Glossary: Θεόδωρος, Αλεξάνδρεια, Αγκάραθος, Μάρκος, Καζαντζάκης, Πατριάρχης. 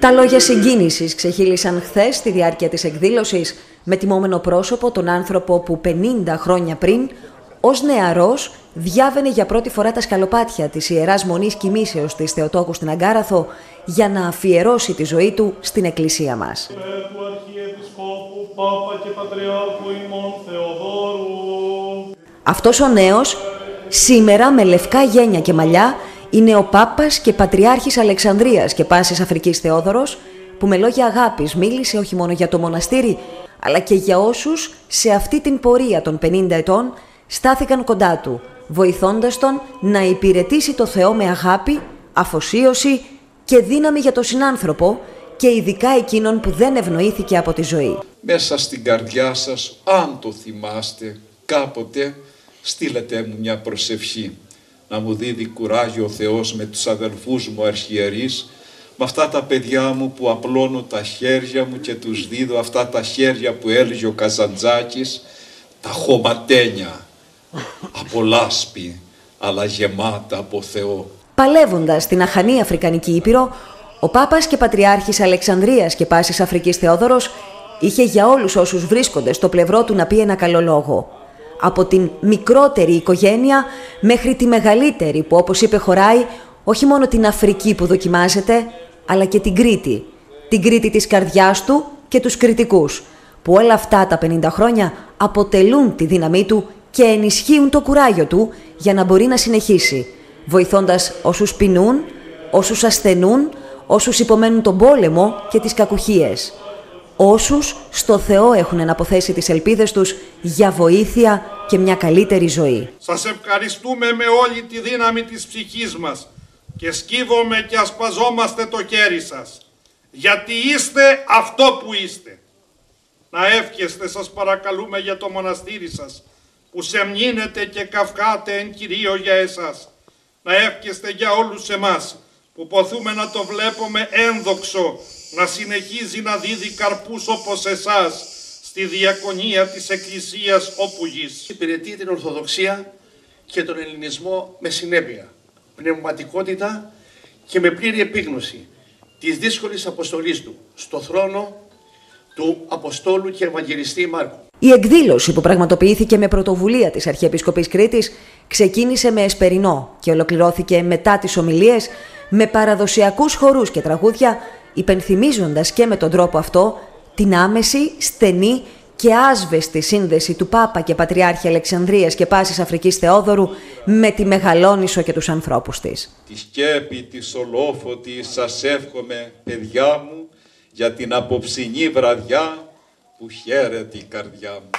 Τα λόγια συγκίνησης ξεχύλισαν χθες στη διάρκεια της εκδήλωσης με τιμώμενο πρόσωπο τον άνθρωπο που 50 χρόνια πριν, ως νεαρός, διάβαινε για πρώτη φορά τα σκαλοπάτια της Ιεράς Μονής Κοιμήσεως της Θεοτόκου στην Αγκάραθο για να αφιερώσει τη ζωή του στην Εκκλησία μας. Αυτός ο νέος, σήμερα με λευκά γένια και μαλλιά, είναι ο Πάπας και Πατριάρχης Αλεξανδρείας και Πάσης Αφρικής Θεόδωρος, που με λόγια αγάπης μίλησε όχι μόνο για το μοναστήρι, αλλά και για όσους σε αυτή την πορεία των 50 ετών στάθηκαν κοντά του, βοηθώντας τον να υπηρετήσει το Θεό με αγάπη, αφοσίωση και δύναμη για τον συνάνθρωπο και ειδικά εκείνον που δεν ευνοήθηκε από τη ζωή. Μέσα στην καρδιά σας, αν το θυμάστε, κάποτε στείλετε μου μια προσευχή. Να μου δίδει κουράγιο ο Θεός με τους αδελφούς μου αρχιερείς, με αυτά τα παιδιά μου που απλώνω τα χέρια μου και τους δίδω αυτά τα χέρια που έλεγε ο Καζαντζάκης, τα χωματένια, από λάσπη, αλλά γεμάτα από Θεό. Παλεύοντας την αχανή Αφρικανική Ήπειρο, ο Πάπας και Πατριάρχης Αλεξανδρείας και Πάσης Αφρικής Θεόδωρος είχε για όλους όσους βρίσκονται στο πλευρό του να πει ένα καλό λόγο. Από την μικρότερη οικογένεια μέχρι τη μεγαλύτερη που, όπως είπε, χωράει όχι μόνο την Αφρική που δοκιμάζεται, αλλά και την Κρήτη. Την Κρήτη της καρδιάς του και τους κρητικούς, που όλα αυτά τα 50 χρόνια αποτελούν τη δύναμή του και ενισχύουν το κουράγιο του για να μπορεί να συνεχίσει, βοηθώντας όσους πεινούν, όσους ασθενούν, όσους υπομένουν τον πόλεμο και τις κακουχίες. Όσους στο Θεό έχουν αναποθέσει τις ελπίδες τους για βοήθεια και μια καλύτερη ζωή. Σας ευχαριστούμε με όλη τη δύναμη της ψυχής μας και σκύβομαι και ασπαζόμαστε το χέρι σας, γιατί είστε αυτό που είστε. Να εύχεστε, σας παρακαλούμε, για το μοναστήρι σας, που σεμνύνεται και καυγάτε εν Κυρίω για εσάς. Να εύχεστε για όλους εμάς, που ποθούμε να το βλέπουμε ένδοξο, να συνεχίζει να δίδει καρπούς όπως εσάς στη διακονία της Εκκλησίας όπου γης. Υπηρετεί την Ορθοδοξία και τον Ελληνισμό με συνέπεια, πνευματικότητα και με πλήρη επίγνωση της δύσκολης αποστολής του στο θρόνο του Αποστόλου και Ευαγγελιστή Μάρκου. Η εκδήλωση που πραγματοποιήθηκε με πρωτοβουλία της Αρχιεπισκοπής Κρήτης ξεκίνησε με εσπερινό και ολοκληρώθηκε μετά τις ομιλίες με παραδοσιακούς χορούς και τραγούδια, υπενθυμίζοντας και με τον τρόπο αυτό την άμεση, στενή και άσβεστη σύνδεση του Πάπα και Πατριάρχη Αλεξανδρείας και Πάσης Αφρικής Θεόδωρου με τη Μεγαλόνησο και τους ανθρώπους της. Τη σκέπη της ολόφωτης σας εύχομαι, παιδιά μου, για την απόψινή βραδιά που χαίρεται η καρδιά μου.